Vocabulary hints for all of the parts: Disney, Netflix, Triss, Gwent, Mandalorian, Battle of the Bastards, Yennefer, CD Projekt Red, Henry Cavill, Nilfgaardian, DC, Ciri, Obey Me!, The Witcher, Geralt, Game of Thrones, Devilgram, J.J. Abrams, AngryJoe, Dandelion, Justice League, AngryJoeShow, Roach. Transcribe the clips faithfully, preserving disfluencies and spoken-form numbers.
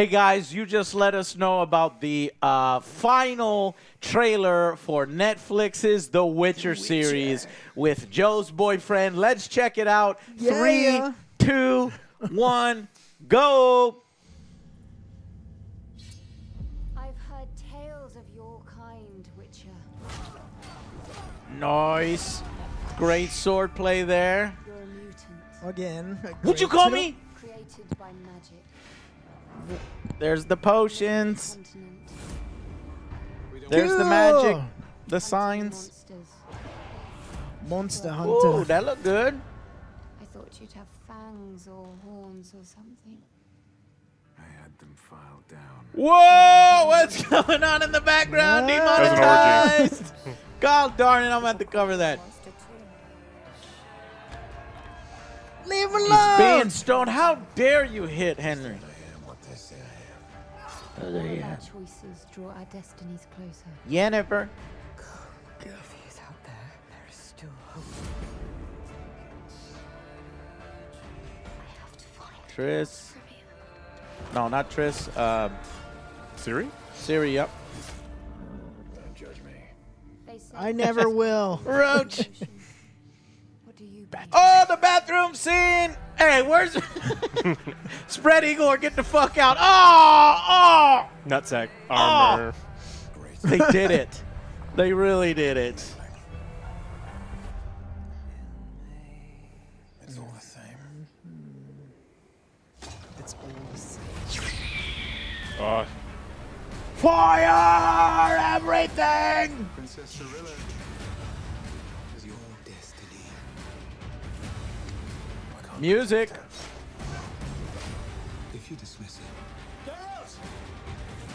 Hey guys, you just let us know about the uh, final trailer for Netflix's The Witcher, the Witcher series with Joe's boyfriend. Let's check it out. Yeah. Three, two, one, go. I've heard tales of your kind, Witcher. Nice. Great sword play there. You're a mutant. Again. Would you call me? Created by magic. There's the potions. There's the magic. The signs. Monster hunter. Ooh, that looked good. I thought you'd have fangs or horns or something. I had them filed down. Whoa! What's going on in the background? Demonetized. God darn it! I'm about to cover that. Leave alone. He's being stoned. How dare you hit Henry? All our choices draw our destinies closer. Yennefer. If he's out there, there is still hope. I have to find Triss. No, not Triss. Um, Ciri? Ciri, yep. Don't judge me. They say I never will. Roach. What do you bathroom. Oh, the bathroom scene. Hey, where's Spread Eagle or get the fuck out? Oh, oh! Nutsack armor. Oh. They did it. They really did it. It's all the same. It's all the same. Oh. Fire everything! Princess Cirilla. Music. If you dismiss it.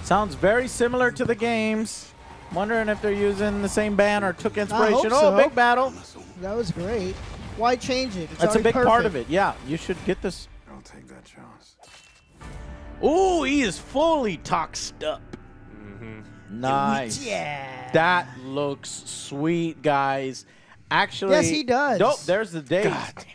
Sounds very similar to the games. Wondering if they're using the same band or took inspiration. Oh, so. Big battle. That was great. Why change it? It's That's a big perfect. part of it. Yeah, you should get this. I'll take that chance. Ooh, he is fully toxed up. Mm-hmm. Nice. Yeah. That looks sweet, guys. Actually. Yes, he does. Nope, there's the date. God.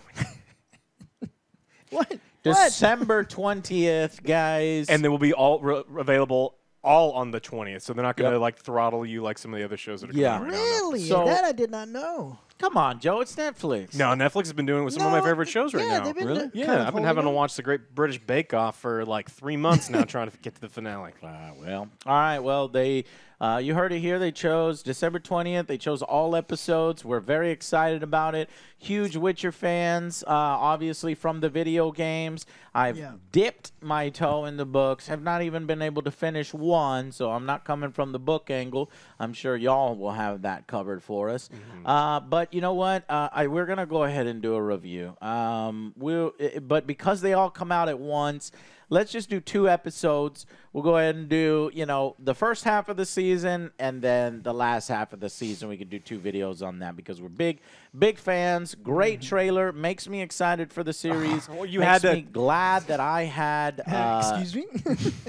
What? December twentieth, guys. And they will be all re available all on the twentieth. So they're not going to yep. like throttle you like some of the other shows that are yeah. coming out. Really? So, that I did not know. Come on, Joe. It's Netflix. No, Netflix has been doing it with some no, of my favorite shows right yeah, now. They've been really? Yeah, kind of I've been having up. to watch The Great British Bake Off for like three months now trying to get to the finale. Uh, well, all right. Well, they, uh, you heard it here. They chose December twentieth. They chose all episodes. We're very excited about it. Huge Witcher fans, uh, obviously, from the video games. I've yeah. dipped my toe in the books. Have not even been able to finish one, so I'm not coming from the book angle. I'm sure y'all will have that covered for us. Mm-hmm. uh, but you know what? Uh, I, we're going to go ahead and do a review. Um, we'll, it, but because they all come out at once, let's just do two episodes. We'll go ahead and do, you know, the first half of the season and then the last half of the season. We could do two videos on that because we're big, big fans. Great trailer. Makes me excited for the series. Uh, well, you Makes had to... me glad that I had... Uh, Excuse me?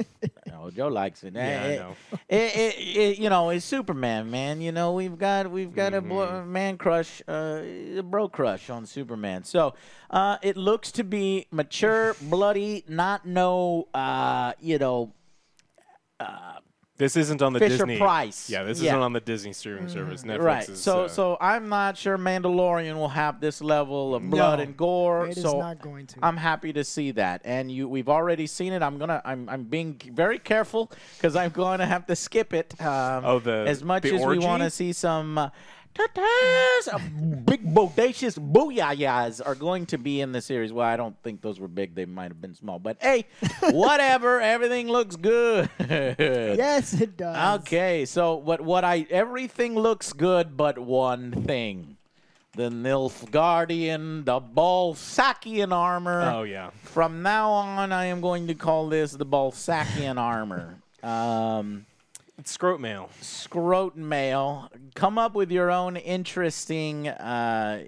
Oh, Joe likes it. Yeah, it, I know. It, it, it, you know, it's Superman, man. You know, we've got we've got mm-hmm. a man crush, uh, a bro crush on Superman. So uh, it looks to be mature, bloody, not no, uh, you know. Uh, This isn't on the Fisher Disney. Price. Yeah, this yeah. isn't on the Disney streaming service. Netflix right. is, so, uh, so I'm not sure Mandalorian will have this level of blood no, and gore. It so is not going to. I'm happy to see that, and you, we've already seen it. I'm gonna, I'm, I'm being very careful because I'm going to have to skip it. Um, oh, the as much the as orgy? we want to see some. Uh, Uh, big bodacious booyahs are going to be in the series. Well, I don't think those were big. They might have been small. But, hey, whatever. Everything looks good. Yes, it does. Okay. So, what, what I everything looks good but one thing. The Nilfgaardian, the Balsakian armor. Oh, yeah. From now on, I am going to call this the Balsakian armor. Um... Scrote mail. Scrote mail. Come up with your own interesting uh,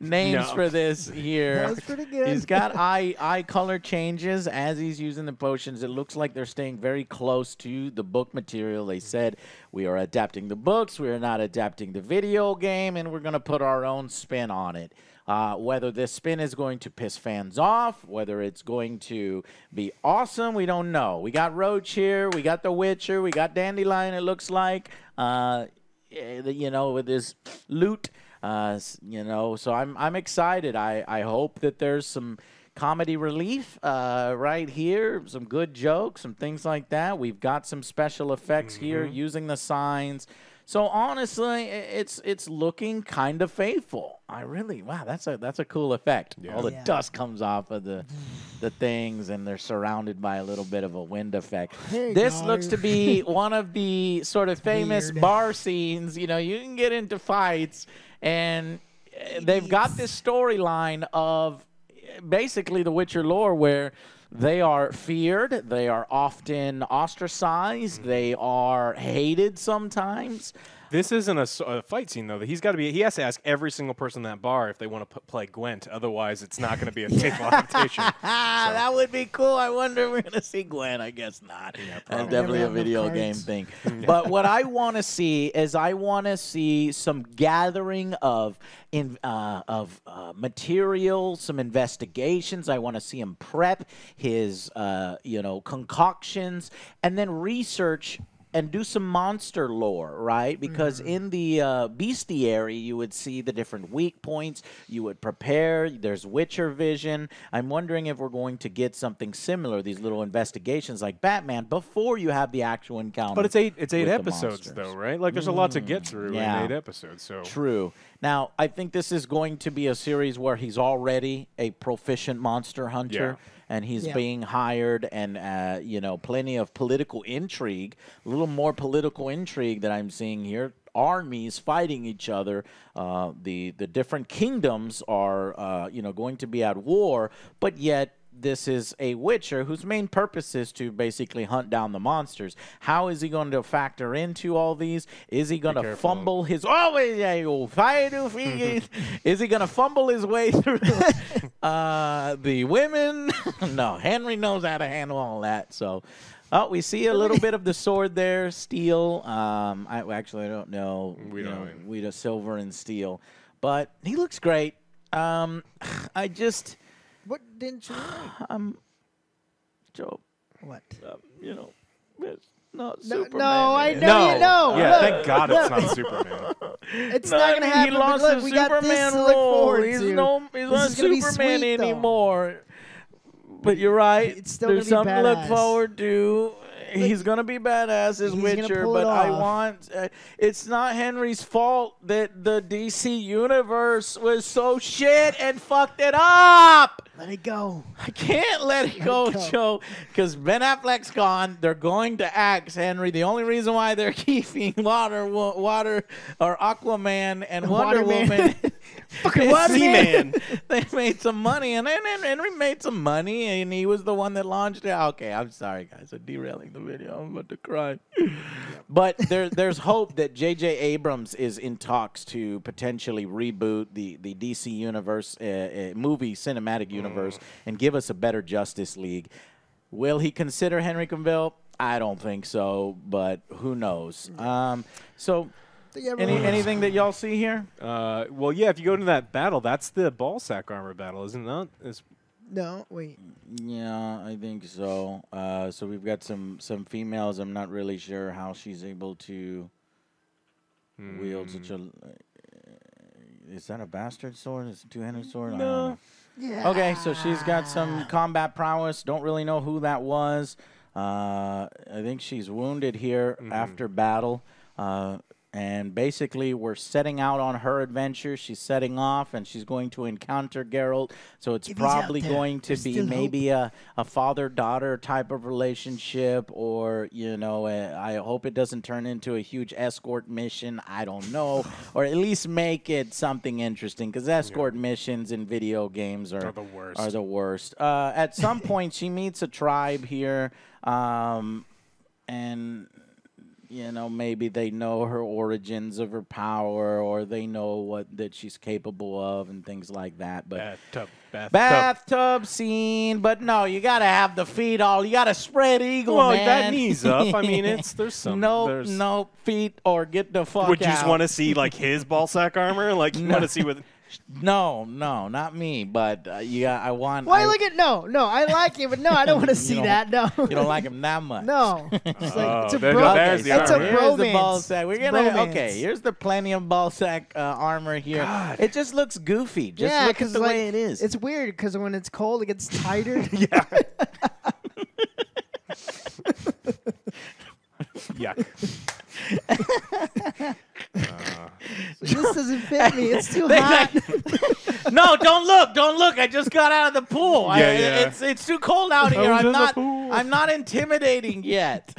names no. for this here. That was pretty good. He's got eye, eye color changes as he's using the potions. It looks like they're staying very close to the book material. They said, we are adapting the books. We are not adapting the video game. And we're going to put our own spin on it. Uh, whether this spin is going to piss fans off, whether it's going to be awesome, we don't know. We got Roach here, we got The Witcher, we got Dandelion, it looks like, uh, you know, with this loot, uh, you know, so I'm, I'm excited. I, I hope that there's some comedy relief uh, right here, some good jokes, some things like that. We've got some special effects mm-hmm. here using the signs. So honestly, it's it's looking kind of faithful. I really wow, that's a that's a cool effect. Yeah. All the yeah. dust comes off of the the things, and they're surrounded by a little bit of a wind effect. Hey, this guys. looks to be one of the sort of famous Weird. bar scenes. You know, you can get into fights, and they've got this storyline of basically the Witcher lore where they are feared, they are often ostracized, they are hated sometimes. This isn't a, a fight scene, though. He's got to be. He has to ask every single person in that bar if they want to play Gwent. Otherwise, it's not going to be a table adaptation. So. That would be cool. I wonder if we're going to see Gwent. I guess not. Yeah, That's definitely a video game thing. But what I want to see is I want to see some gathering of in, uh, of uh, material, some investigations. I want to see him prep his uh, you know concoctions and then research. And do some monster lore, right? Because mm. in the uh, bestiary, you would see the different weak points. You would prepare. There's Witcher vision. I'm wondering if we're going to get something similar, these little investigations like Batman, before you have the actual encounter. But it's eight, it's eight episodes, though, right? Like, there's mm. a lot to get through yeah. in eight episodes. So True. Now, I think this is going to be a series where he's already a proficient monster hunter. Yeah. And he's yeah. being hired, and uh, you know, plenty of political intrigue, a little more political intrigue that I'm seeing here. Armies fighting each other. Uh, the the different kingdoms are uh, you know going to be at war, but yet this is a Witcher whose main purpose is to basically hunt down the monsters. How is he going to factor into all these? Is he going to fumble his? Oh, is he going to fumble his way through? Uh, the women, no, Henry knows how to handle all that. So, oh, we see a little bit of the sword there, steel. Um, I actually I don't know. We don't. Know, we do silver and steel, but he looks great. Um, I just. What didn't you? Like? Um, Joe. What? Um, you know, it's not no, Superman. No, I know no. you know. Yeah, look, thank God look. it's not Superman. It's no, not gonna happen. He lost look, his we Superman got this to look forward He's to. no, he's this not Superman sweet, anymore. But you're right. It's still There's something to look forward to. Like, he's gonna be badass as Witcher, but I want. Uh, it's not Henry's fault that the D C universe was so shit and fucked it up. Let it go. I can't let it let go, it go, Joe, because Ben Affleck's gone. They're going to axe Henry. The only reason why they're keeping water, water, or Aquaman and Wonder Woman. Fucking Sea-Man. They made some money, and Henry made some money, and he was the one that launched it. Okay, I'm sorry, guys. I'm derailing the video. I'm about to cry. But there, there's hope that J J Abrams is in talks to potentially reboot the, the D C universe, uh, uh, movie cinematic universe, mm. and give us a better Justice League. Will he consider Henry Cavill? I don't think so, but who knows? Um, so... Yeah, Any, anything that y'all see here? Uh, well, yeah. If you go to that battle, that's the ball sack armor battle, isn't that? It's no, wait. Yeah, I think so. Uh, so we've got some some females. I'm not really sure how she's able to mm. wield such a. Uh, is that a bastard sword? Is it a two-handed sword? No. I don't know. Yeah. Okay, so she's got some combat prowess. Don't really know who that was. Uh, I think she's wounded here mm-hmm. after battle. Uh, And basically, we're setting out on her adventure. She's setting off, and she's going to encounter Geralt. So it's if probably there, going to be maybe hope. a, a father-daughter type of relationship, or, you know, a, I hope it doesn't turn into a huge escort mission. I don't know. Or at least make it something interesting, because escort yeah. missions in video games are, are the worst. Are the worst. Uh, at some point, she meets a tribe here, um, and... You know, maybe they know her origins of her power, or they know what that she's capable of, and things like that. But bathtub, bathtub, bathtub scene. But no, you gotta have the feet all. You gotta spread eagle, well, man. That knees up. I mean, it's there's some. No, nope, no nope, feet or get the fuck. Would out. you just want to see like his ballsack armor? Like you no. want to see with. No, no, not me. But uh, yeah, I want. Why I, look at no, no? I like it, but no, I don't want to see that. No, you don't like him that much. No, it's, like, it's a bro. No, okay, the it's a here's the ball sack. We're gonna bromance. Okay. Here's the plenty of ball sack uh, armor here. God. It just looks goofy. Just yeah, look at the like, way it is. It's weird because when it's cold, it gets tighter. Yeah. Yuck. Uh, this doesn't fit me. It's too hot. Like, no, don't look. Don't look. I just got out of the pool. Yeah, I, yeah. It's it's too cold out here. I'm not I'm not intimidating yet.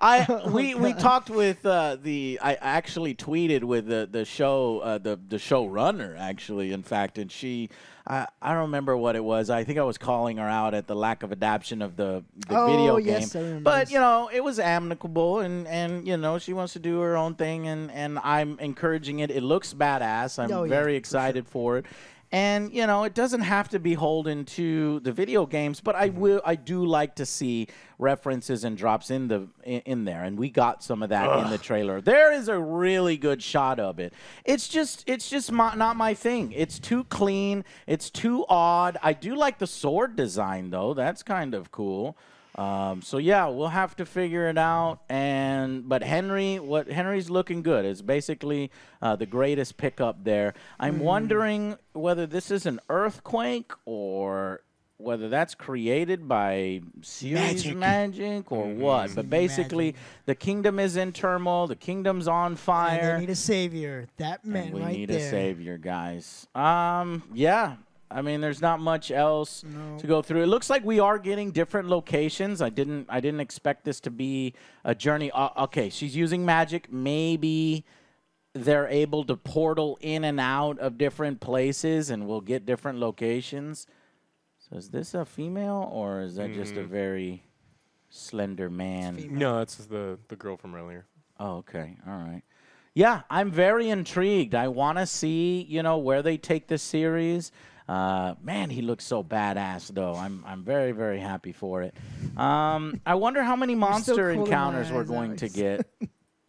I we we talked with uh, the I actually tweeted with the the show uh, the the showrunner actually in fact and she I, I don't remember what it was. I think I was calling her out at the lack of adaptation of the, the oh, video game. Yes, I remember. But, you know, it was amicable, and, and, you know, she wants to do her own thing, and, and I'm encouraging it. It looks badass. I'm oh, very yeah, excited for, sure. for it. And, you know, it doesn't have to be holden to the video games, but I will. I do like to see references and drops in the in, in there, and we got some of that Ugh. in the trailer. There is a really good shot of it. It's just, it's just my, not my thing. It's too clean. It's too odd. I do like the sword design, though. That's kind of cool. Um, so yeah, we'll have to figure it out. And but Henry, what Henry's looking good. It's basically uh, the greatest pickup there. I'm mm. wondering whether this is an earthquake or whether that's created by series magic, magic or what. But basically, magic. the kingdom is in turmoil. The kingdom's on fire. And they need a savior. That man right there. We need a savior, guys. Um, yeah. I mean, there's not much else no. to go through. It looks like we are getting different locations. I didn't, I didn't expect this to be a journey. Uh, okay, she's using magic. Maybe they're able to portal in and out of different places, and we'll get different locations. So, is this a female, or is that mm. just a very slender man? It's no, that's the the girl from earlier. Oh, okay, all right. Yeah, I'm very intrigued. I want to see, you know, where they take this series. Uh, man, he looks so badass, though. I'm I'm very, very happy for it. Um, I wonder how many monster encounters we're going to get.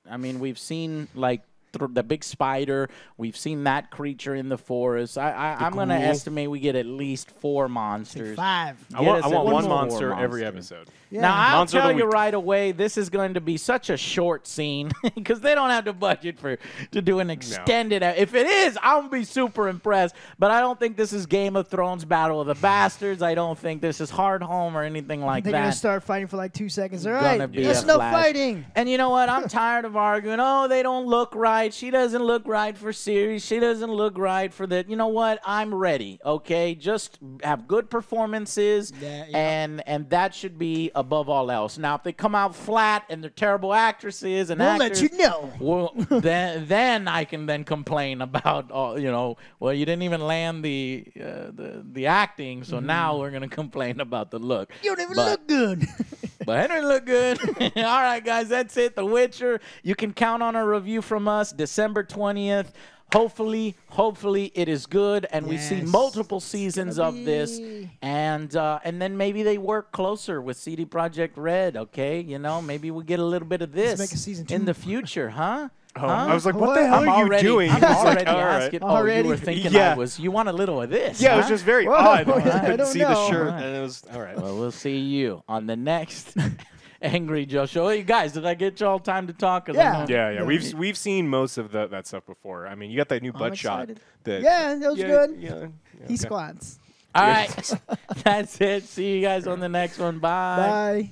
I mean, we've seen, like, th the big spider. We've seen that creature in the forest. I, I, I'm going to estimate we get at least four monsters. Five. I want, I want one monster, monster every episode. Yeah. Now, I'll monster tell you right away, this is going to be such a short scene because they don't have the budget for to do an extended. No. If it is, I'll be super impressed. But I don't think this is Game of Thrones Battle of the Bastards. I don't think this is Hard Home or anything like They're that. They're going to start fighting for like two seconds. All right, there's yeah. no fighting. And you know what? I'm tired of arguing. Oh, they don't look right. She doesn't look right for Ciri. She doesn't look right for that. You know what? I'm ready, okay? Just have good performances, yeah, yeah. and and that should be a above all else. Now, if they come out flat and they're terrible actresses and we'll actors, let you know. Well, then then I can then complain about all, you know. Well, you didn't even land the uh, the the acting, so mm. now we're gonna complain about the look. You don't even but, look good. But Henry looked good. All right, guys, that's it. The Witcher. You can count on a review from us December twentieth. Hopefully, hopefully it is good, and yes. we see multiple seasons of this, and uh, and then maybe they work closer with C D Projekt Red. Okay, you know, maybe we get a little bit of this make a season two. in the future, huh? Oh, huh? I was like, what, what the hell I'm are you already, doing? I'm already like, asking. Right. Oh, already? You were thinking yeah. I was. You want a little of this? Yeah, huh? It was just very Whoa. odd. I couldn't I see know. the shirt. All right. And it was, all right. Well, we'll see you on the next Angry Joe Show. Hey guys, did I get y'all time to talk? Yeah, yeah, yeah. We've we've seen most of the, that stuff before. I mean, you got that new butt I'm shot. That, yeah, that was yeah, good. Yeah, yeah, he okay. squats. All right, that's it. See you guys on the next one. Bye. Bye.